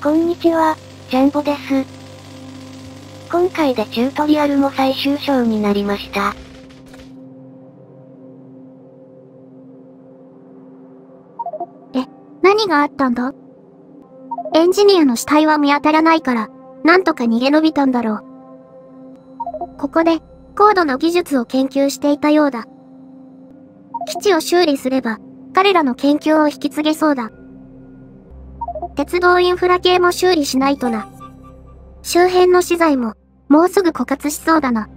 こんにちは、ジャンボです。今回でチュートリアルも最終章になりました。何があったんだ？エンジニアの死体は見当たらないから、なんとか逃げ延びたんだろう。ここで、高度な技術を研究していたようだ。基地を修理すれば、彼らの研究を引き継げそうだ。鉄道インフラ系も修理しないとな。周辺の資材も、もうすぐ枯渇しそうだな。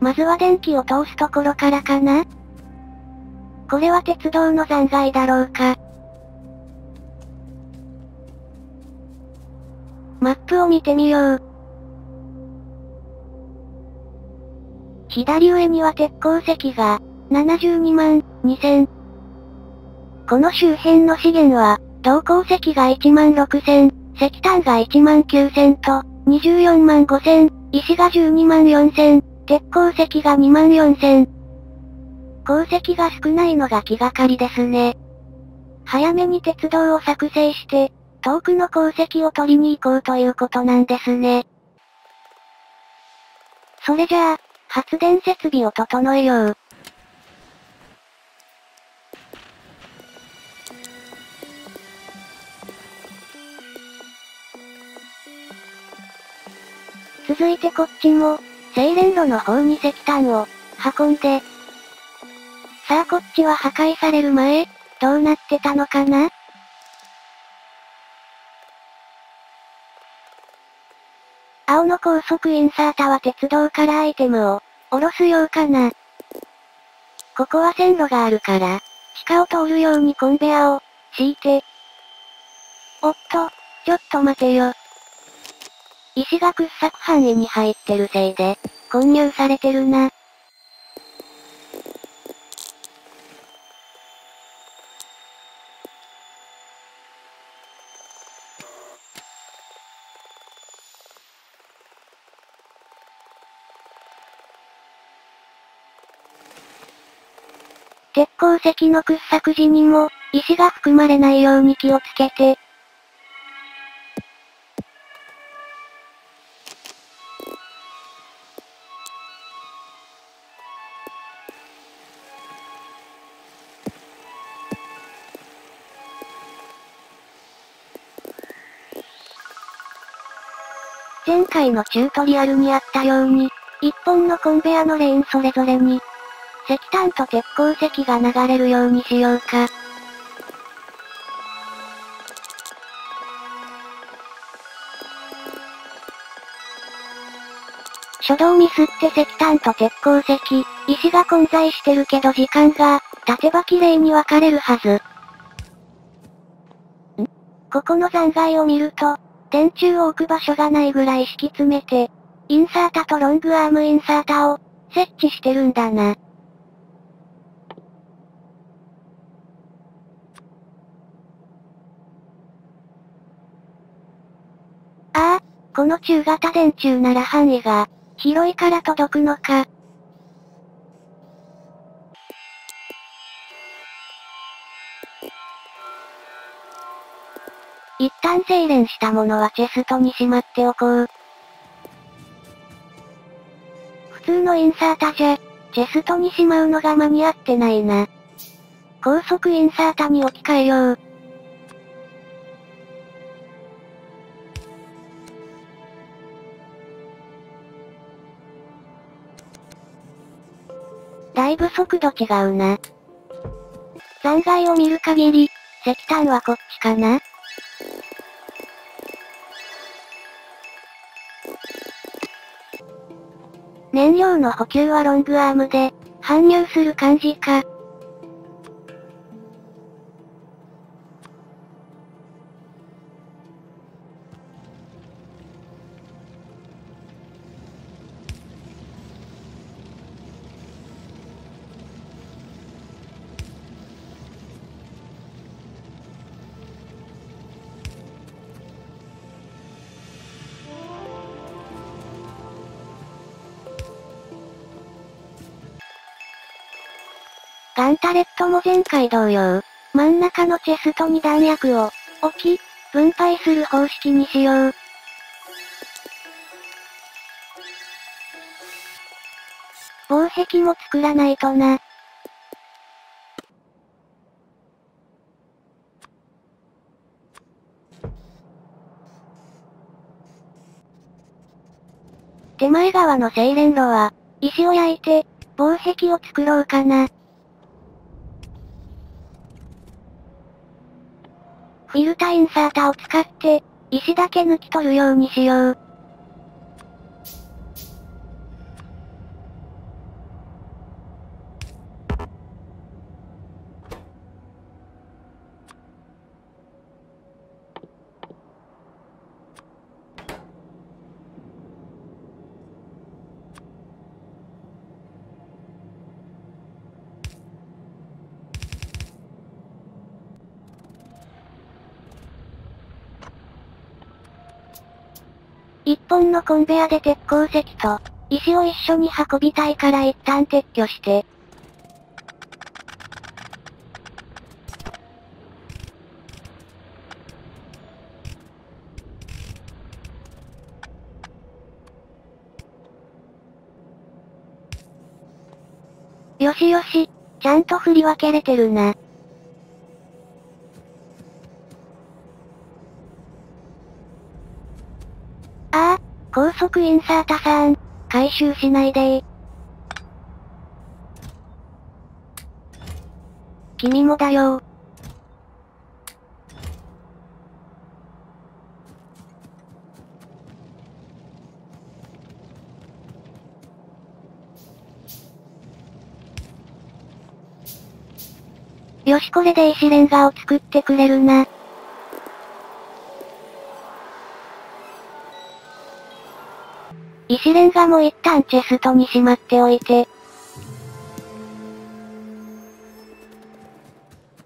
まずは電気を通すところからかな？これは鉄道の残骸だろうか。マップを見てみよう。左上には鉄鉱石が、72万2000。この周辺の資源は、銅鉱石が1万6000、石炭が1万9000と、24万5000、石が12万4000、鉄鉱石が2万4000。鉱石が少ないのが気がかりですね。早めに鉄道を作成して、遠くの鉱石を取りに行こうということなんですね。それじゃあ、発電設備を整えよう。続いてこっちも、精錬炉の方に石炭を、運んで。さあこっちは破壊される前、どうなってたのかな？青の高速インサータは鉄道からアイテムを、下ろすようかな。ここは線路があるから、地下を通るようにコンベアを、敷いて。おっと、ちょっと待てよ。石が掘削範囲に入ってるせいで、混入されてるな。鉄鉱石の掘削時にも、石が含まれないように気をつけて。前回のチュートリアルにあったように、一本のコンベアのレーンそれぞれに、石炭と鉄鉱石が流れるようにしようか。初動ミスって石炭と鉄鉱石、石が混在してるけど時間が、経てば綺麗に分かれるはず。ここの残骸を見ると、電柱を置く場所がないぐらい敷き詰めて、インサータとロングアームインサータを、設置してるんだな。この中型電柱なら範囲が広いから届くのか。一旦精錬したものはチェストにしまっておこう。普通のインサータじゃ、チェストにしまうのが間に合ってないな。高速インサータに置き換えよう。だいぶ速度違うな。残骸を見る限り、石炭はこっちかな？燃料の補給はロングアームで、搬入する感じか。ガンタレットも前回同様、真ん中のチェストに弾薬を置き、分配する方式にしよう。防壁も作らないとな。手前側の精錬炉は、石を焼いて、防壁を作ろうかな。フィルターインサータを使って、石だけ抜き取るようにしよう。一本のコンベアで鉄鉱石と石を一緒に運びたいから一旦撤去して。よしよし、ちゃんと振り分けれてるな。高速インサータさん、回収しないでー。君もだよー。よし、これで石レンガを作ってくれるな。石レンガも一旦チェストにしまっておいて。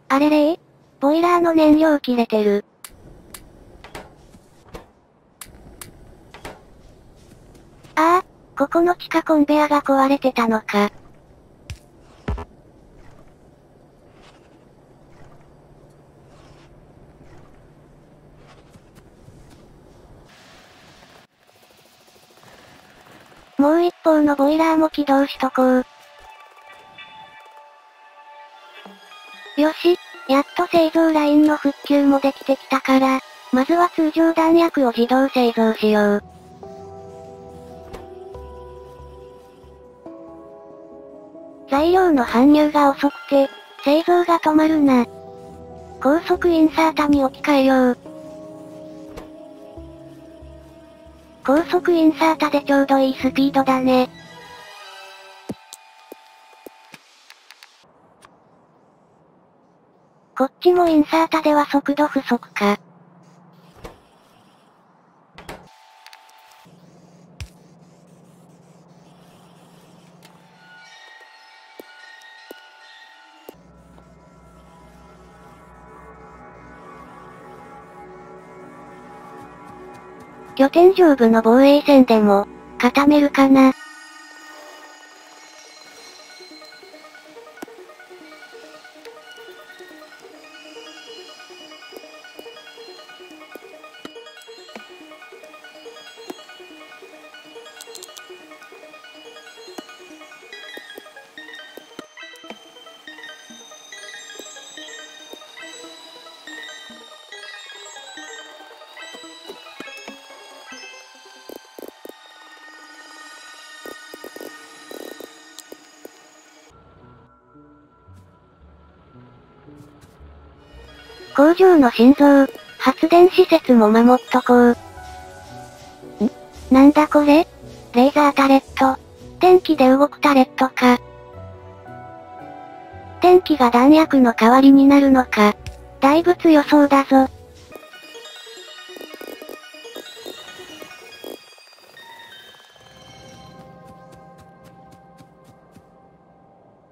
あれれー、ボイラーの燃料切れてる。ああ、ここの地下コンベアが壊れてたのか。もう一方のボイラーも起動しとこう。よし、やっと製造ラインの復旧もできてきたから、まずは通常弾薬を自動製造しよう。材料の搬入が遅くて、製造が止まるな。高速インサータに置き換えよう。高速インサータでちょうどいいスピードだね。こっちもインサータでは速度不足か。拠点上部の防衛線でも、固めるかな。工場の心臓、発電施設も守っとこう。なんだこれ？レーザータレット。電気で動くタレットか。電気が弾薬の代わりになるのか。だいぶ強そうだぞ。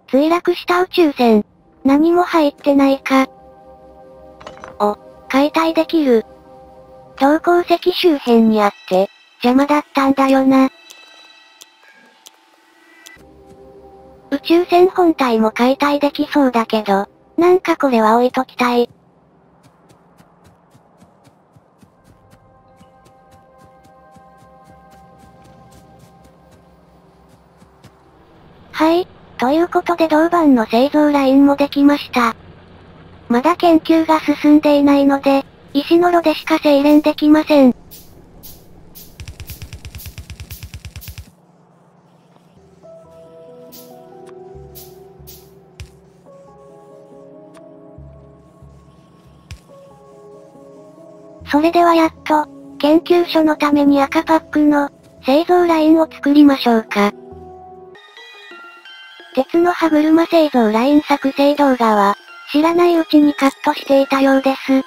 墜落した宇宙船。何も入ってないか。解体できる。投鉱石周辺にあって、邪魔だったんだよな。宇宙船本体も解体できそうだけど、なんかこれは置いときたい。はい。ということで銅板の製造ラインもできました。まだ研究が進んでいないので、石の炉でしか精錬できません。それではやっと、研究所のために赤パックの製造ラインを作りましょうか。鉄の歯車製造ライン作成動画は、知らないうちにカットしていたようです。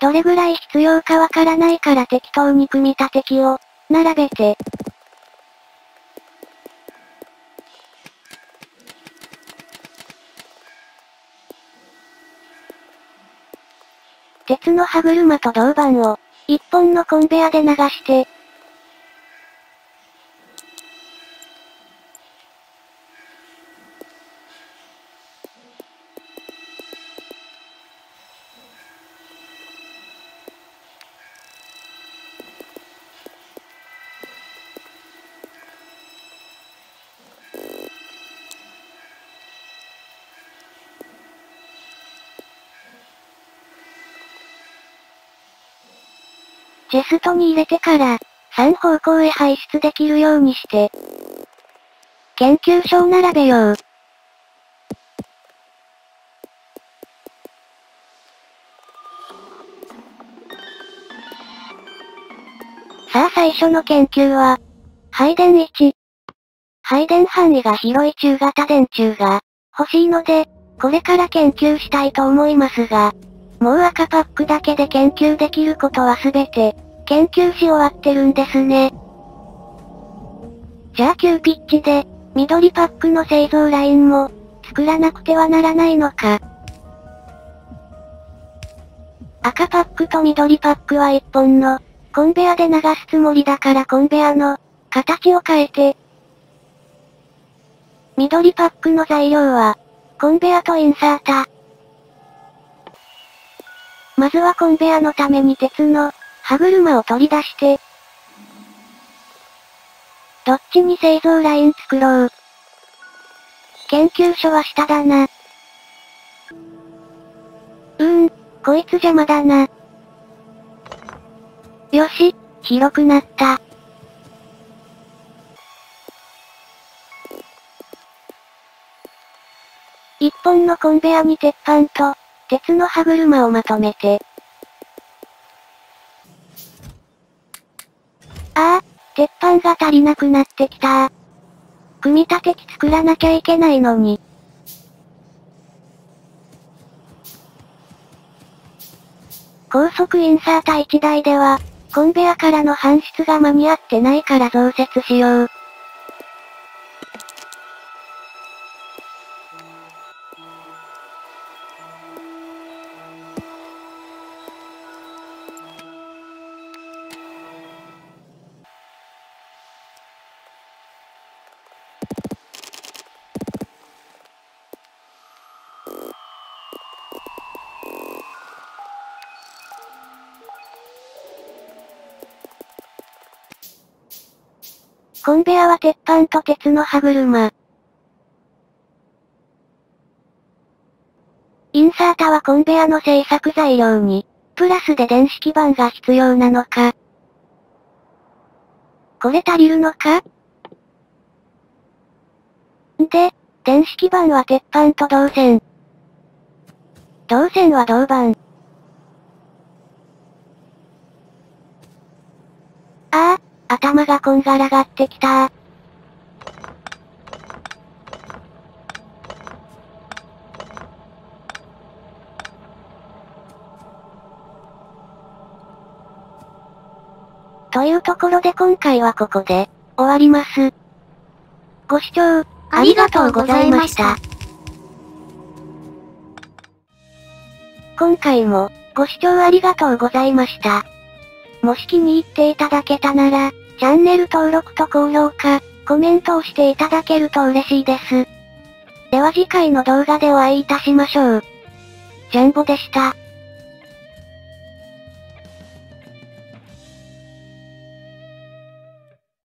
どれぐらい必要かわからないから適当に組み立て機を並べて、鉄の歯車と銅板を一本のコンベアで流して、チェストに入れてから、3方向へ排出できるようにして、研究所を並べよう。さあ最初の研究は、配電1。配電範囲が広い中型電柱が欲しいので、これから研究したいと思いますが、もう赤パックだけで研究できることはすべて、研究し終わってるんですね。じゃあ急ピッチで、緑パックの製造ラインも、作らなくてはならないのか。赤パックと緑パックは一本の、コンベアで流すつもりだからコンベアの、形を変えて。緑パックの材料は、コンベアとインサータ。まずはコンベアのために鉄の歯車を取り出して、どっちに製造ライン作ろう。研究所は下だな。こいつ邪魔だな。よし、広くなった。一本のコンベアに鉄板と、鉄の歯車をまとめて。ああ、鉄板が足りなくなってきた。組み立て機作らなきゃいけないのに。高速インサータ1台では、コンベアからの搬出が間に合ってないから増設しよう。コンベアは鉄板と鉄の歯車。インサータはコンベアの製作材料に、プラスで電子基板が必要なのか。これ足りるのか？で、電子基板は鉄板と銅線。銅線は銅板。ああ。頭がこんがらがってきたー。というところで今回はここで終わります。ご視聴ありがとうございました。今回もご視聴ありがとうございました。もし気に入っていただけたなら、チャンネル登録と高評価、コメントをしていただけると嬉しいです。では次回の動画でお会いいたしましょう。ジャンボでした。